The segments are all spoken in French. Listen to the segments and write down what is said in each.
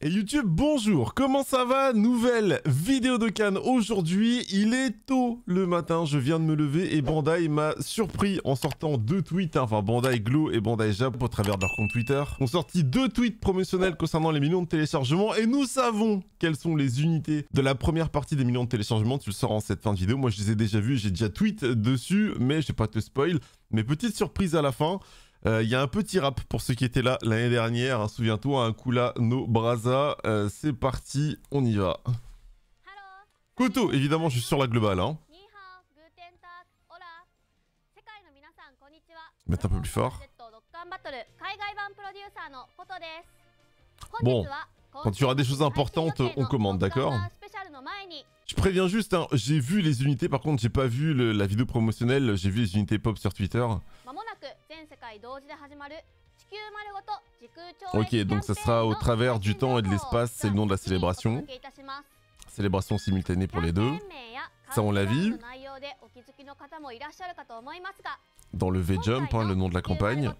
Et YouTube, bonjour, comment ça va? Nouvelle vidéo de Cannes aujourd'hui, il est tôt le matin, je viens de me lever et Bandai m'a surpris en sortant deux tweets, enfin Bandai Glow et Bandai Jap au travers de leur compte Twitter, ont sorti deux tweets promotionnels concernant les millions de téléchargements et nous savons quelles sont les unités de la première partie des millions de téléchargements, tu le sors en cette fin de vidéo, moi je les ai déjà vus, j'ai déjà tweet dessus, mais je vais pas te spoil, mais petite surprise à la fin. Il y a un petit rap pour ceux qui étaient là l'année dernière, hein, souviens-toi, un Kula no Braza, c'est parti, on y va. Koto, évidemment je suis sur la globale. Hein. Mettre un peu plus fort. Bon, quand tu auras des choses importantes, on commande, d'accord? Je préviens juste, hein, j'ai vu les unités, par contre j'ai pas vu la vidéo promotionnelle, j'ai vu les unités pop sur Twitter. Ok, donc ça sera au travers du temps et de l'espace, c'est le nom de la célébration. Célébration simultanée pour les deux. Ça on l'a vu. Dans le V-Jump, hein, le nom de la campagne.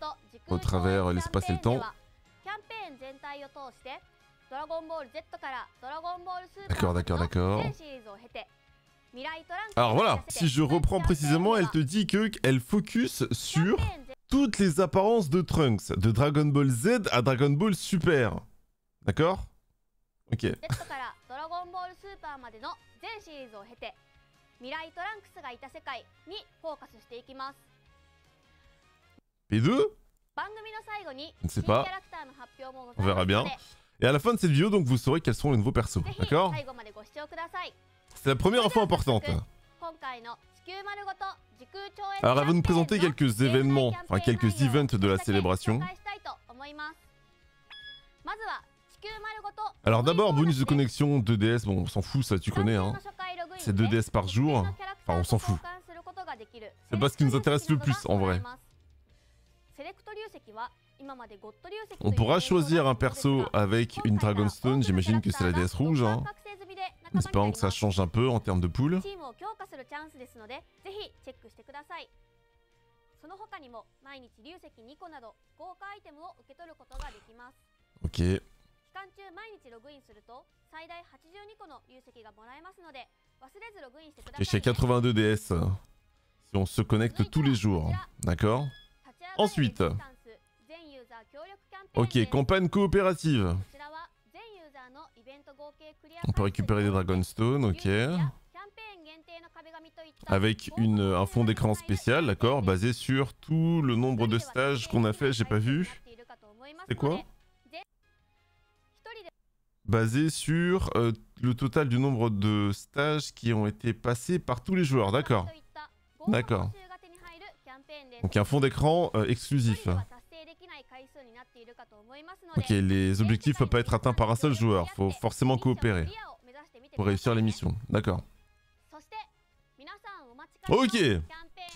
Au travers l'espace et le temps. D'accord, d'accord, d'accord. Alors voilà, si je reprends précisément, elle te dit qu'elle focus sur toutes les apparences de Trunks, de Dragon Ball Z à Dragon Ball Super. D'accord? Ok. P2? Je ne sais pas. On verra bien. Et à la fin de cette vidéo, donc, vous saurez quels sont les nouveaux persos. D'accord? C'est la première info importante. Alors, elle va nous présenter quelques événements, enfin quelques events de la célébration. Alors d'abord, bonus de connexion 2DS, bon on s'en fout, ça tu connais, hein. C'est 2DS par jour, enfin on s'en fout. C'est pas ce qui nous intéresse le plus en vrai. On pourra choisir un perso avec une Dragonstone, j'imagine que c'est la DS rouge, hein. Espérons que ça change un peu en termes de pool. Ok. Et chez 82 DS, si on se connecte tous les jours, d'accord? Ensuite, ok, campagne coopérative. On peut récupérer des Dragonstone, ok. Avec un fond d'écran spécial, d'accord, basé sur tout le nombre de stages qu'on a fait, j'ai pas vu. C'est quoi? Basé sur le total du nombre de stages qui ont été passés par tous les joueurs, d'accord. D'accord. Donc un fond d'écran exclusif. Ok, les objectifs ne peuvent pas être atteints par un seul joueur, faut forcément coopérer pour réussir les missions, d'accord. Ok,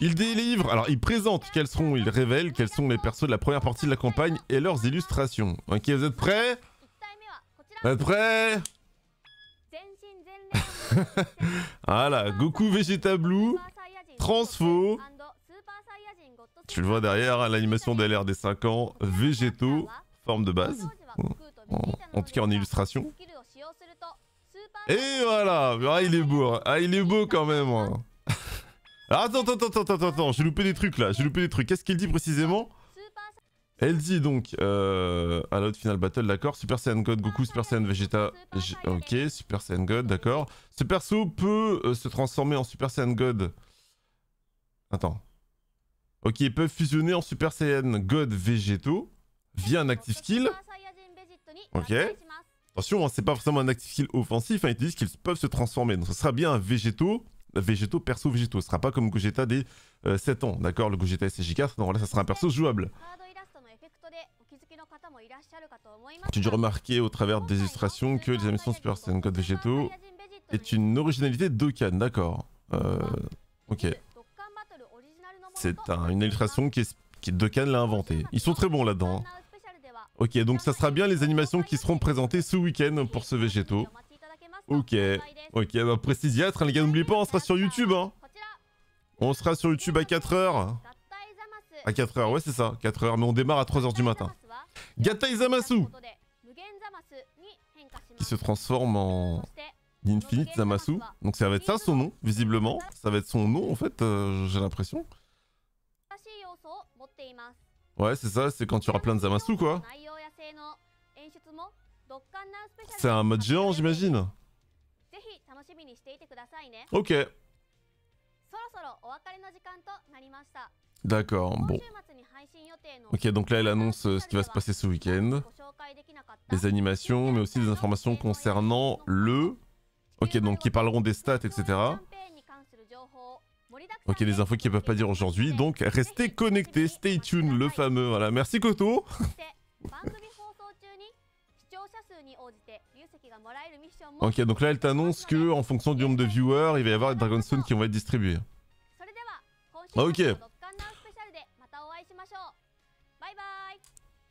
il délivre, alors il présente quels seront, il révèle quels sont les persos de la première partie de la campagne et leurs illustrations. Ok, vous êtes prêts? Vous êtes prêts? Voilà, Goku Vegeta Blue, Transfo. Tu le vois derrière, l'animation d'LR des 5 ans, végétaux, forme de base, en tout cas en illustration. Et voilà, ah, il est beau, hein. Ah, il est beau quand même. Hein. Attends, j'ai loupé des trucs là, j'ai loupé des trucs. Qu'est-ce qu'elle dit précisément? Elle dit donc, à l'autre final battle, d'accord, Super Saiyan God, Goku, Super Saiyan Vegeta, ok, Super Saiyan God, d'accord. Ce perso peut se transformer en Super Saiyan God. Attends. Ok, ils peuvent fusionner en Super Saiyan God Vegito via un active skill. Ok. Attention, hein, c'est pas forcément un active skill offensif, hein, ils te disent qu'ils peuvent se transformer. Donc ce sera bien un Vegito, perso Vegito. Ce sera pas comme Gogeta des 7 ans, d'accord? Le Gogeta SSJ4, non, là ça sera un perso jouable. Tu as dû remarquer au travers des illustrations que les émissions Super Saiyan God Vegito est une originalité de Dokkan, d'accord. Ok. C'est une illustration qui est Dokkan l'a inventée. Ils sont très bons là-dedans. Ok, donc ça sera bien les animations qui seront présentées ce week-end pour ce Vegito. Ok, ok, bah prestigiatre, hein, les gars, n'oubliez pas, on sera sur YouTube. Hein. On sera sur YouTube à 4 h. À 4 h, ouais c'est ça, 4 h, mais on démarre à 3 h du matin. Gattai Zamasu. qui se transforme en Infinite Zamasu. Donc ça va être ça son nom, visiblement. Ça va être son nom en fait, j'ai l'impression. Ouais c'est ça, c'est quand tu auras plein de Zamasu quoi. C'est un mode géant j'imagine. Ok. D'accord, bon. Ok, donc là elle annonce ce qui va se passer ce week-end. Les animations, mais aussi des informations concernant le... Ok, donc qui parleront des stats, etc. Ok, les infos qu'ils ne peuvent pas dire aujourd'hui. Donc restez connectés, stay tuned, le fameux. Voilà, merci Koto. Ok, donc là elle t'annonce que en fonction du nombre de viewers, il va y avoir des Dragonstone qui vont être distribués. Ok.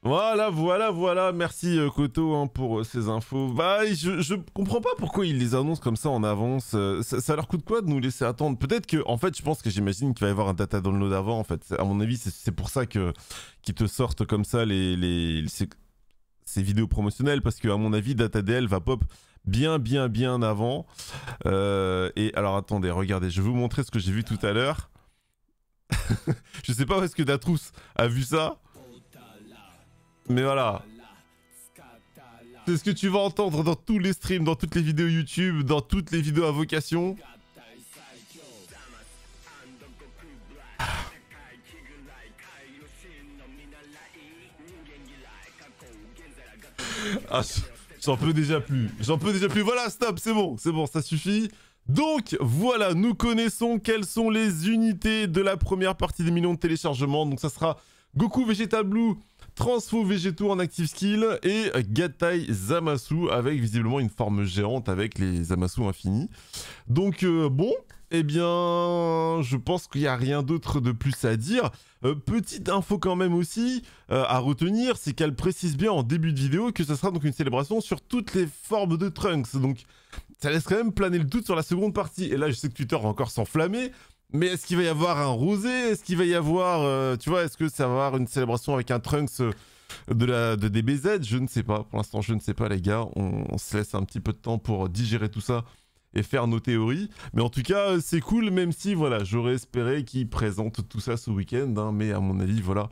Voilà, voilà, voilà. Merci Koto hein, pour ces infos. Bye. Je comprends pas pourquoi ils les annoncent comme ça en avance. Ça leur coûte quoi de nous laisser attendre? Peut-être que, en fait, je pense que j'imagine qu'il va y avoir un data download avant. En fait, à mon avis, c'est pour ça que qu'ils te sortent comme ça ces vidéos promotionnelles parce que, à mon avis, DataDL va pop bien avant. Et alors, attendez, regardez, je vais vous montrer ce que j'ai vu tout à l'heure. Je sais pas où est-ce que Datrousse a vu ça. Mais voilà. C'est ce que tu vas entendre dans tous les streams, dans toutes les vidéos YouTube, dans toutes les vidéos à vocation. Ah, j'en peux déjà plus. J'en peux déjà plus. Voilà, stop, c'est bon, ça suffit. Donc voilà, nous connaissons quelles sont les unités de la première partie des millions de téléchargements. Donc ça sera Goku Vegeta Blue, Transfo Vegito en Active Skill et Gattai Zamasu avec visiblement une forme géante avec les Zamasu infinis. Donc bon, eh bien je pense qu'il n'y a rien d'autre de plus à dire. Petite info quand même aussi à retenir, c'est qu'elle précise bien en début de vidéo que ce sera donc une célébration sur toutes les formes de Trunks. Donc ça laisse quand même planer le doute sur la seconde partie. Et là, je sais que Twitter va encore s'enflammer. Mais est-ce qu'il va y avoir un rosé? Est-ce qu'il va y avoir... tu vois, est-ce que ça va avoir une célébration avec un Trunks de DBZ? Je ne sais pas. Pour l'instant, je ne sais pas, les gars. On se laisse un petit peu de temps pour digérer tout ça et faire nos théories. Mais en tout cas, c'est cool, même si, voilà, j'aurais espéré qu'ils présentent tout ça ce week-end. Hein, mais à mon avis, voilà,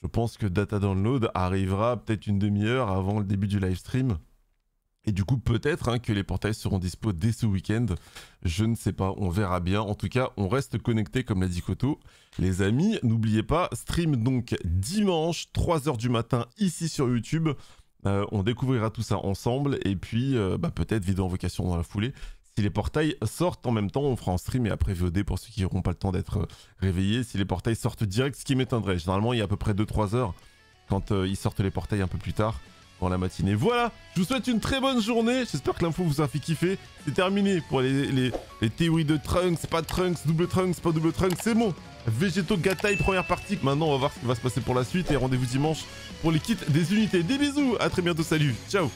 je pense que Data Download arrivera peut-être une demi-heure avant le début du live stream. Et du coup, peut-être hein, que les portails seront dispo dès ce week-end. Je ne sais pas, on verra bien. En tout cas, on reste connectés, comme l'a dit Koto. Les amis, n'oubliez pas, stream donc dimanche, 3 h du matin, ici sur YouTube. On découvrira tout ça ensemble. Et puis, peut-être vidéo en vocation dans la foulée. Si les portails sortent en même temps, on fera en stream et après VOD pour ceux qui n'auront pas le temps d'être réveillés. Si les portails sortent direct, ce qui m'étonnerait. Généralement, il y a à peu près 2-3 heures quand ils sortent les portails un peu plus tard. Dans la matinée. Voilà, je vous souhaite une très bonne journée. J'espère que l'info vous a fait kiffer. C'est terminé pour les théories de Trunks, pas Trunks, double Trunks, pas double Trunks. C'est bon. Vegito Gattai, première partie. Maintenant, on va voir ce qui va se passer pour la suite. Et rendez-vous dimanche pour les kits des unités. Des bisous. À très bientôt. Salut. Ciao.